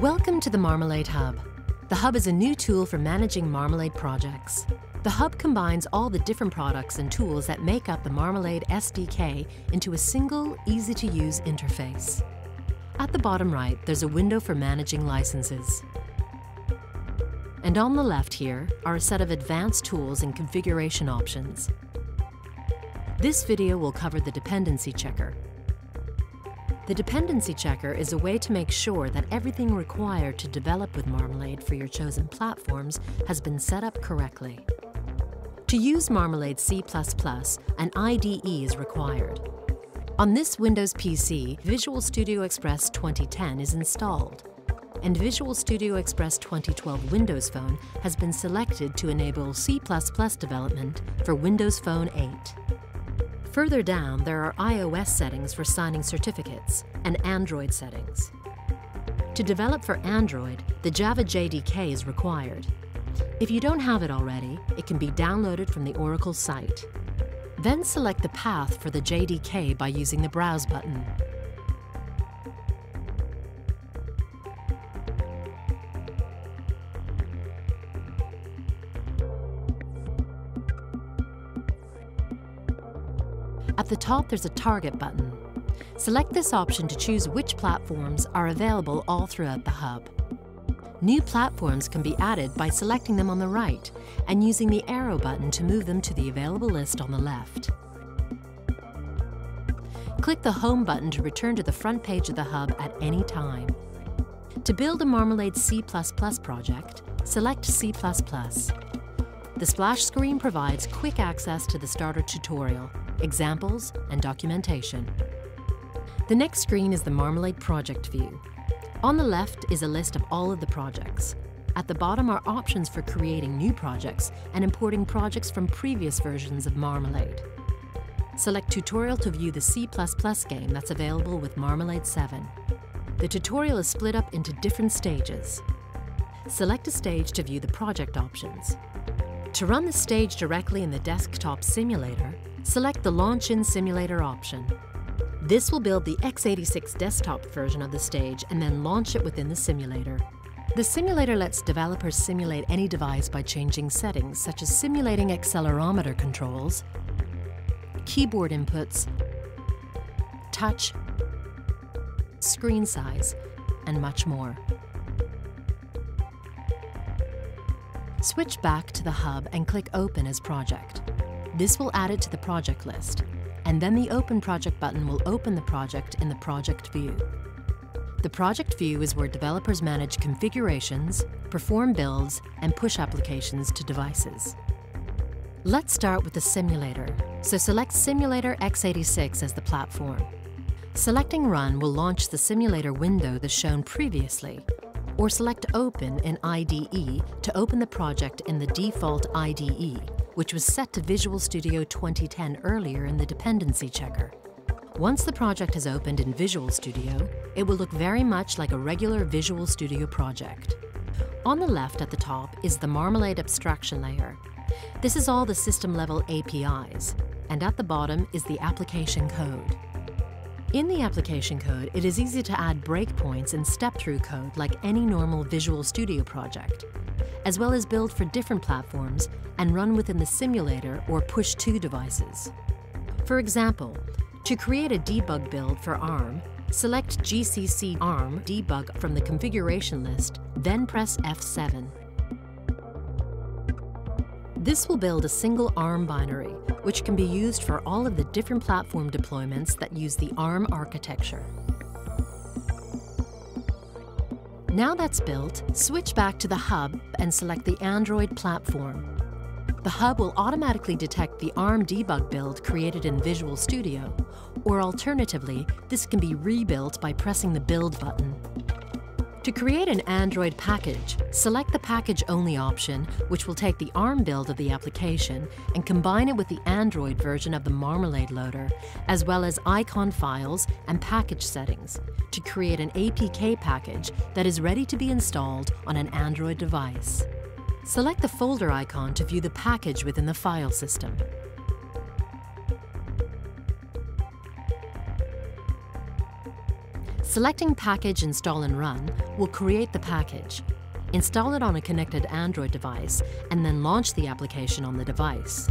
Welcome to the Marmalade Hub. The Hub is a new tool for managing Marmalade projects. The Hub combines all the different products and tools that make up the Marmalade SDK into a single, easy-to-use interface. At the bottom right, there's a window for managing licenses. And on the left here are a set of advanced tools and configuration options. This video will cover the dependency checker. The dependency checker is a way to make sure that everything required to develop with Marmalade for your chosen platforms has been set up correctly. To use Marmalade C++, an IDE is required. On this Windows PC, Visual Studio Express 2010 is installed, and Visual Studio Express 2012 Windows Phone has been selected to enable C++ development for Windows Phone 8. Further down, there are iOS settings for signing certificates and Android settings. To develop for Android, the Java JDK is required. If you don't have it already, it can be downloaded from the Oracle site. Then select the path for the JDK by using the Browse button. At the top, there's a Target button. Select this option to choose which platforms are available all throughout the Hub. New platforms can be added by selecting them on the right and using the arrow button to move them to the available list on the left. Click the Home button to return to the front page of the Hub at any time. To build a Marmalade C++ project, select C++. The splash screen provides quick access to the starter tutorial, examples, and documentation. The next screen is the Marmalade project view. On the left is a list of all of the projects. At the bottom are options for creating new projects and importing projects from previous versions of Marmalade. Select Tutorial to view the C++ game that's available with Marmalade 7. The tutorial is split up into different stages. Select a stage to view the project options. To run the stage directly in the desktop simulator, select the Launch in Simulator option. This will build the x86 desktop version of the stage and then launch it within the simulator. The simulator lets developers simulate any device by changing settings, such as simulating accelerometer controls, keyboard inputs, touch, screen size, and much more. Switch back to the Hub and click Open as Project. This will add it to the project list, and then the Open Project button will open the project in the project view. The project view is where developers manage configurations, perform builds, and push applications to devices. Let's start with the simulator, so select Simulator x86 as the platform. Selecting Run will launch the simulator window as shown previously, or select Open in IDE to open the project in the default IDE, which was set to Visual Studio 2010 earlier in the dependency checker. Once the project has opened in Visual Studio, it will look very much like a regular Visual Studio project. On the left at the top is the Marmalade abstraction layer. This is all the system-level APIs, and at the bottom is the application code. In the application code, it is easy to add breakpoints and step-through code like any normal Visual Studio project, as well as build for different platforms and run within the simulator or push-to devices. For example, to create a debug build for ARM, select GCC ARM debug from the configuration list, then press F7. This will build a single ARM binary, which can be used for all of the different platform deployments that use the ARM architecture. Now that's built, switch back to the Hub and select the Android platform. The Hub will automatically detect the ARM debug build created in Visual Studio, or alternatively, this can be rebuilt by pressing the Build button. To create an Android package, select the Package Only option, which will take the ARM build of the application and combine it with the Android version of the Marmalade Loader, as well as icon files and package settings, to create an APK package that is ready to be installed on an Android device. Select the folder icon to view the package within the file system. Selecting Package Install and Run will create the package. Install it on a connected Android device and then launch the application on the device.